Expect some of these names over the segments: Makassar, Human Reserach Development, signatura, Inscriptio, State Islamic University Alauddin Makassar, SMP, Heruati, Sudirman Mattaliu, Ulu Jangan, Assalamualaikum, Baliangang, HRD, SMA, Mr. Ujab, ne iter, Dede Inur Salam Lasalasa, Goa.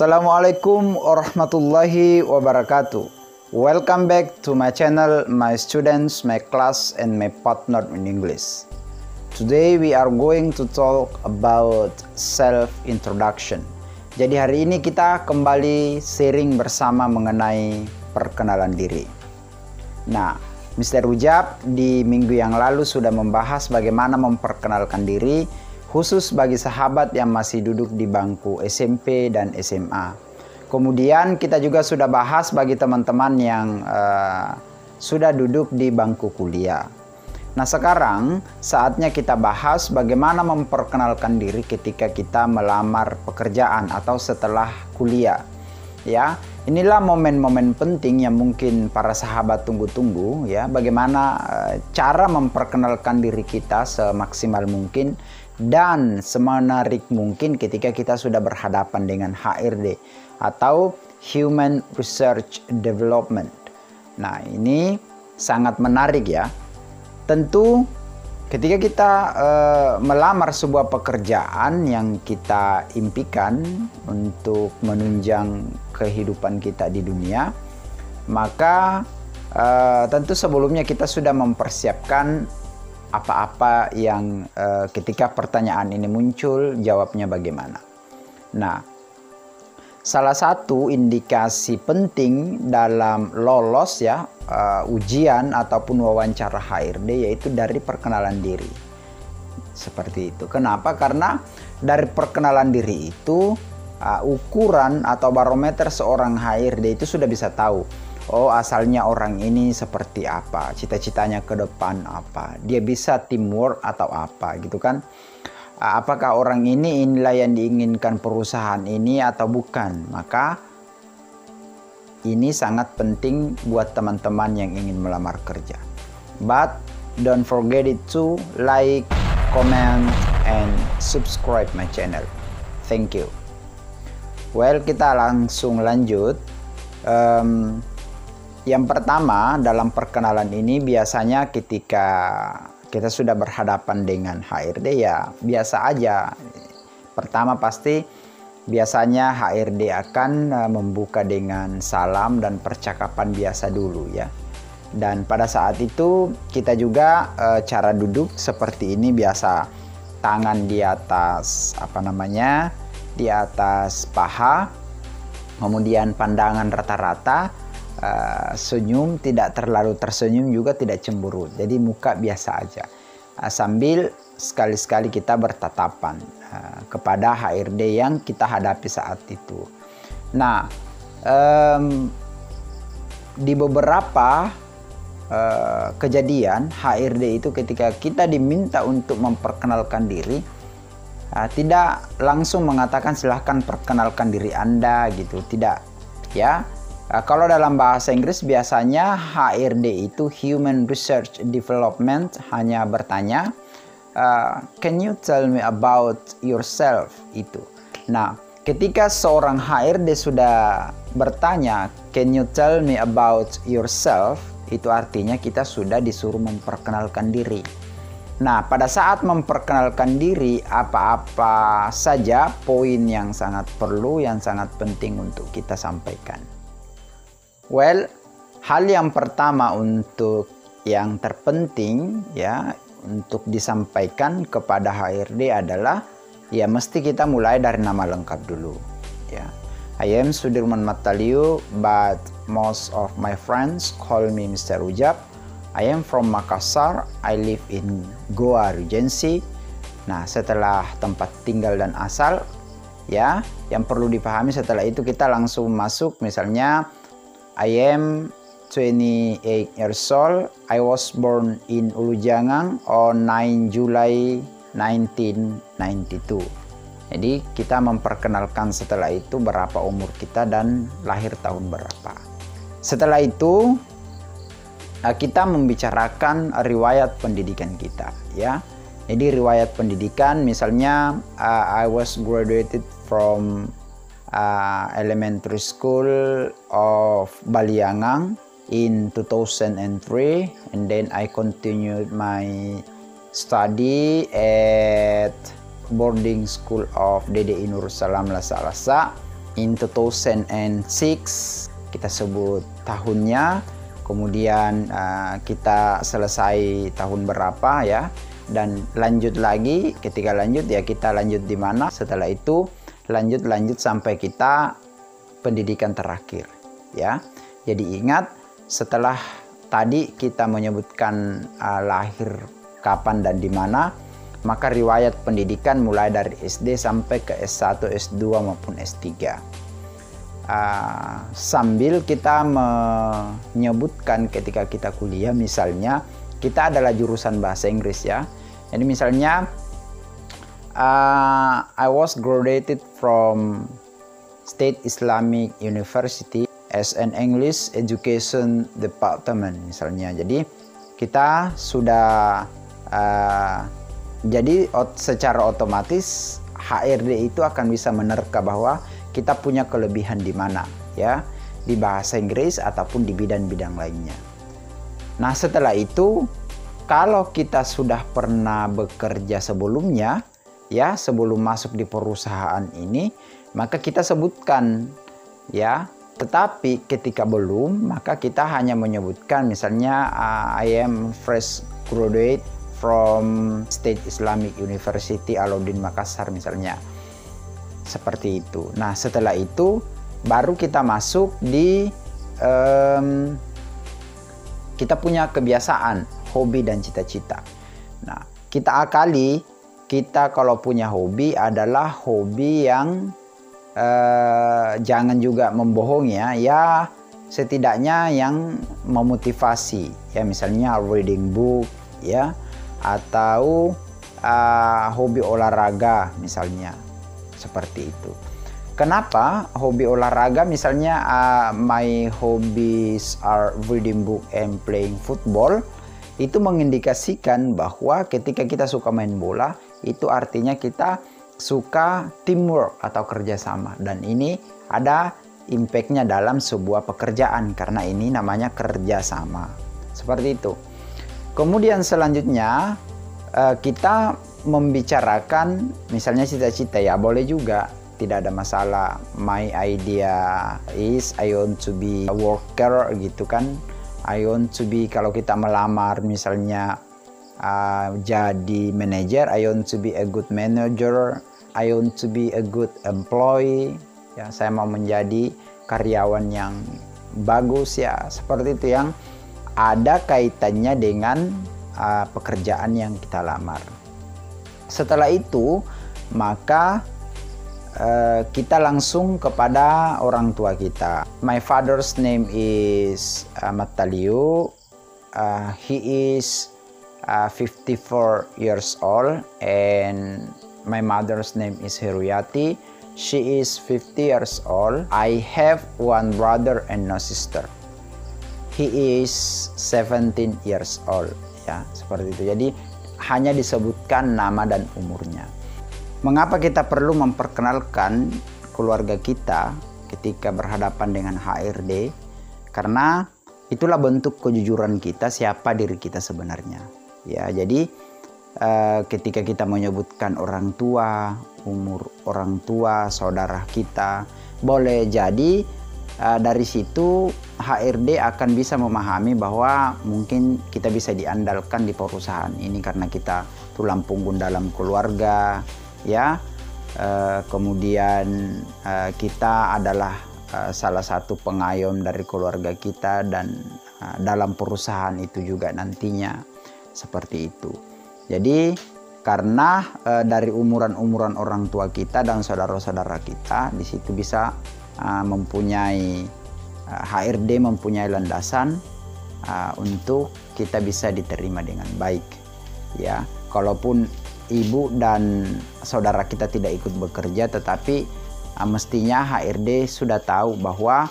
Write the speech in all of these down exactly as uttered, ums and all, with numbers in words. Assalamualaikum warahmatullahi wabarakatuh. Welcome back to my channel, my students, my class, and my partner in English. Today we are going to talk about self-introduction. Jadi hari ini kita kembali sharing bersama mengenai perkenalan diri. Nah, mister Ujab di minggu yang lalu sudah membahas bagaimana memperkenalkan diri, khusus bagi sahabat yang masih duduk di bangku S M P dan S M A. Kemudian kita juga sudah bahas bagi teman-teman yang uh, sudah duduk di bangku kuliah. Nah, sekarang saatnya kita bahas bagaimana memperkenalkan diri ketika kita melamar pekerjaan atau setelah kuliah. Ya, inilah momen-momen penting yang mungkin para sahabat tunggu-tunggu, ya, bagaimana uh, cara memperkenalkan diri kita semaksimal mungkin dan semenarik mungkin ketika kita sudah berhadapan dengan H R D atau Human Research Development. Nah, ini sangat menarik, ya. Tentu ketika kita uh, melamar sebuah pekerjaan yang kita impikan untuk menunjang kehidupan kita di dunia, maka uh, tentu sebelumnya kita sudah mempersiapkan apa-apa yang uh, ketika pertanyaan ini muncul, jawabnya bagaimana. Nah, salah satu indikasi penting dalam lolos, ya, uh, ujian ataupun wawancara H R D yaitu dari perkenalan diri. Seperti itu. Kenapa? Karena dari perkenalan diri itu uh, ukuran atau barometer seorang H R D itu sudah bisa tahu, oh, asalnya orang ini seperti apa, cita-citanya ke depan apa, dia bisa teamwork atau apa gitu kan. Apakah orang ini inilah yang diinginkan perusahaan ini atau bukan. Maka ini sangat penting buat teman-teman yang ingin melamar kerja. But don't forget it to like, comment, and subscribe my channel. Thank you. Well, kita langsung lanjut. Um, Yang pertama, dalam perkenalan ini biasanya ketika kita sudah berhadapan dengan H R D, ya biasa aja. Pertama pasti biasanya H R D akan membuka dengan salam dan percakapan biasa dulu, ya. Dan pada saat itu kita juga e, cara duduk seperti ini biasa, tangan di atas apa namanya, di atas paha, kemudian pandangan rata-rata. Uh, senyum, tidak terlalu tersenyum juga tidak cemburu, jadi muka biasa aja, uh, sambil sekali-sekali kita bertatapan uh, kepada H R D yang kita hadapi saat itu. Nah, um, di beberapa uh, kejadian H R D itu ketika kita diminta untuk memperkenalkan diri, uh, tidak langsung mengatakan silahkan perkenalkan diri Anda gitu, tidak, ya. Kalau dalam bahasa Inggris biasanya H R D itu Human Research Development hanya bertanya, can you tell me about yourself itu. Nah, ketika seorang H R D sudah bertanya, can you tell me about yourself, itu artinya kita sudah disuruh memperkenalkan diri. Nah, pada saat memperkenalkan diri, apa-apa saja poin yang sangat perlu, yang sangat penting untuk kita sampaikan. Well, hal yang pertama untuk yang terpenting, ya, untuk disampaikan kepada H R D adalah, ya, mesti kita mulai dari nama lengkap dulu, ya. I am Sudirman Mattaliu, but most of my friends call me mister Ujab. I am from Makassar. I live in Goa Regency. Nah, setelah tempat tinggal dan asal, ya, yang perlu dipahami setelah itu kita langsung masuk, misalnya I am twenty-eight years old. I was born in Ulu Jangan on nine Juli nineteen ninety-two. Jadi kita memperkenalkan setelah itu berapa umur kita dan lahir tahun berapa. Setelah itu kita membicarakan riwayat pendidikan kita, ya. Jadi riwayat pendidikan misalnya uh, I was graduated from Uh, elementary school of Baliangang in two thousand three, and then I continued my study at boarding school of Dede Inur Salam Lasalasa in two thousand six kita sebut tahunnya, kemudian uh, kita selesai tahun berapa ya, dan lanjut lagi. Ketika lanjut ya kita lanjut di mana, setelah itu lanjut lanjut sampai kita pendidikan terakhir ya. Jadi ingat, setelah tadi kita menyebutkan uh, lahir kapan dan di mana, maka riwayat pendidikan mulai dari S D sampai ke S satu, S dua maupun S tiga. Uh, sambil kita menyebutkan ketika kita kuliah, misalnya kita adalah jurusan bahasa Inggris ya. Jadi misalnya uh, I was graduated from State Islamic University as an English Education Department misalnya. Jadi kita sudah uh, jadi secara otomatis H R D itu akan bisa menerka bahwa kita punya kelebihan di mana ya, di bahasa Inggris ataupun di bidang-bidang lainnya. Nah setelah itu, kalau kita sudah pernah bekerja sebelumnya ya, sebelum masuk di perusahaan ini, maka kita sebutkan ya. Tetapi ketika belum, maka kita hanya menyebutkan misalnya uh, I am fresh graduate from State Islamic University Alauddin Makassar misalnya, seperti itu. Nah setelah itu baru kita masuk di um, kita punya kebiasaan, hobi dan cita-cita. Nah kita akali, kita kalau punya hobi adalah hobi yang uh, jangan juga membohongi ya, ya setidaknya yang memotivasi ya, misalnya reading book ya, atau uh, hobi olahraga misalnya, seperti itu. Kenapa hobi olahraga misalnya uh, my hobbies are reading book and playing football, itu mengindikasikan bahwa ketika kita suka main bola, itu artinya kita suka teamwork atau kerjasama, dan ini ada impactnya dalam sebuah pekerjaan karena ini namanya kerjasama, seperti itu. Kemudian selanjutnya kita membicarakan misalnya cita-cita ya, boleh juga, tidak ada masalah. My idea is I want to be a worker gitu kan. I want to be, kalau kita melamar misalnya uh, jadi manajer, I want to be a good manager, I want to be a good employee ya, saya mau menjadi karyawan yang bagus ya, seperti itu yang ada kaitannya dengan uh, pekerjaan yang kita lamar. Setelah itu maka uh, kita langsung kepada orang tua kita. My father's name is uh, Mattaliu. Uh, he is uh, fifty-four years old, and my mother's name is Heruati. She is fifty years old. I have one brother and no sister. He is seventeen years old ya, seperti itu. Jadi hanya disebutkan nama dan umurnya. Mengapa kita perlu memperkenalkan keluarga kita ketika berhadapan dengan H R D? Karena itulah bentuk kejujuran kita, siapa diri kita sebenarnya ya. Jadi eh, ketika kita menyebutkan orang tua, umur orang tua, saudara kita, boleh jadi Uh, dari situ H R D akan bisa memahami bahwa mungkin kita bisa diandalkan di perusahaan ini karena kita tulang punggung dalam keluarga ya. Uh, kemudian uh, kita adalah uh, salah satu pengayom dari keluarga kita dan uh, dalam perusahaan itu juga nantinya, seperti itu. Jadi karena uh, dari umuran-umuran orang tua kita dan saudara-saudara kita, di situ bisa mempunyai H R D mempunyai landasan uh, untuk kita bisa diterima dengan baik ya. Kalaupun ibu dan saudara kita tidak ikut bekerja, tetapi uh, mestinya H R D sudah tahu bahwa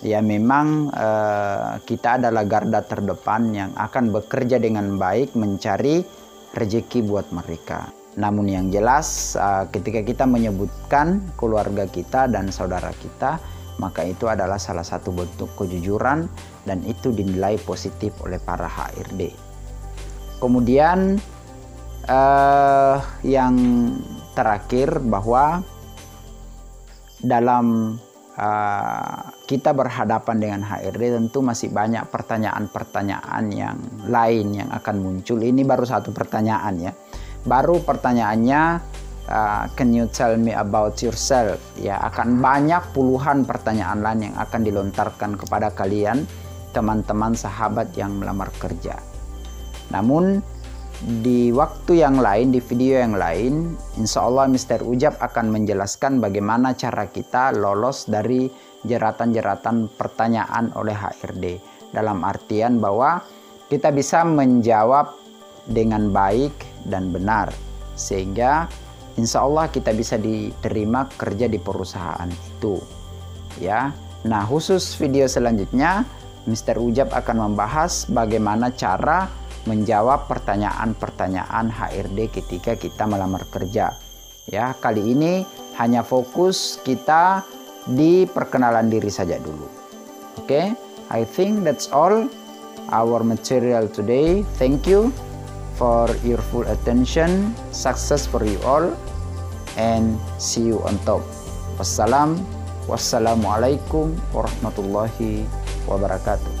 ya memang uh, kita adalah garda terdepan yang akan bekerja dengan baik mencari rezeki buat mereka. Namun yang jelas ketika kita menyebutkan keluarga kita dan saudara kita, maka itu adalah salah satu bentuk kejujuran dan itu dinilai positif oleh para H R D. Kemudian eh, yang terakhir bahwa dalam uh, kita berhadapan dengan H R D, tentu masih banyak pertanyaan-pertanyaan yang lain yang akan muncul. Ini baru satu pertanyaan ya. Baru pertanyaannya, uh, can you tell me about yourself? Ya, akan banyak puluhan pertanyaan lain yang akan dilontarkan kepada kalian, teman-teman sahabat yang melamar kerja. Namun di waktu yang lain, di video yang lain, insya Allah Mister Ujab akan menjelaskan bagaimana cara kita lolos dari jeratan-jeratan pertanyaan oleh H R D. Dalam artian bahwa kita bisa menjawab dengan baik dan benar, sehingga insya Allah kita bisa diterima kerja di perusahaan itu. Ya, nah khusus video selanjutnya Mister Ujab akan membahas bagaimana cara menjawab pertanyaan-pertanyaan H R D ketika kita melamar kerja. Ya, kali ini hanya fokus kita di perkenalan diri saja dulu. Oke, okay? I think that's all our material today. Thank you for your full attention. Success for you all and see you on top. Wassalam, wassalamualaikum warahmatullahi wabarakatuh.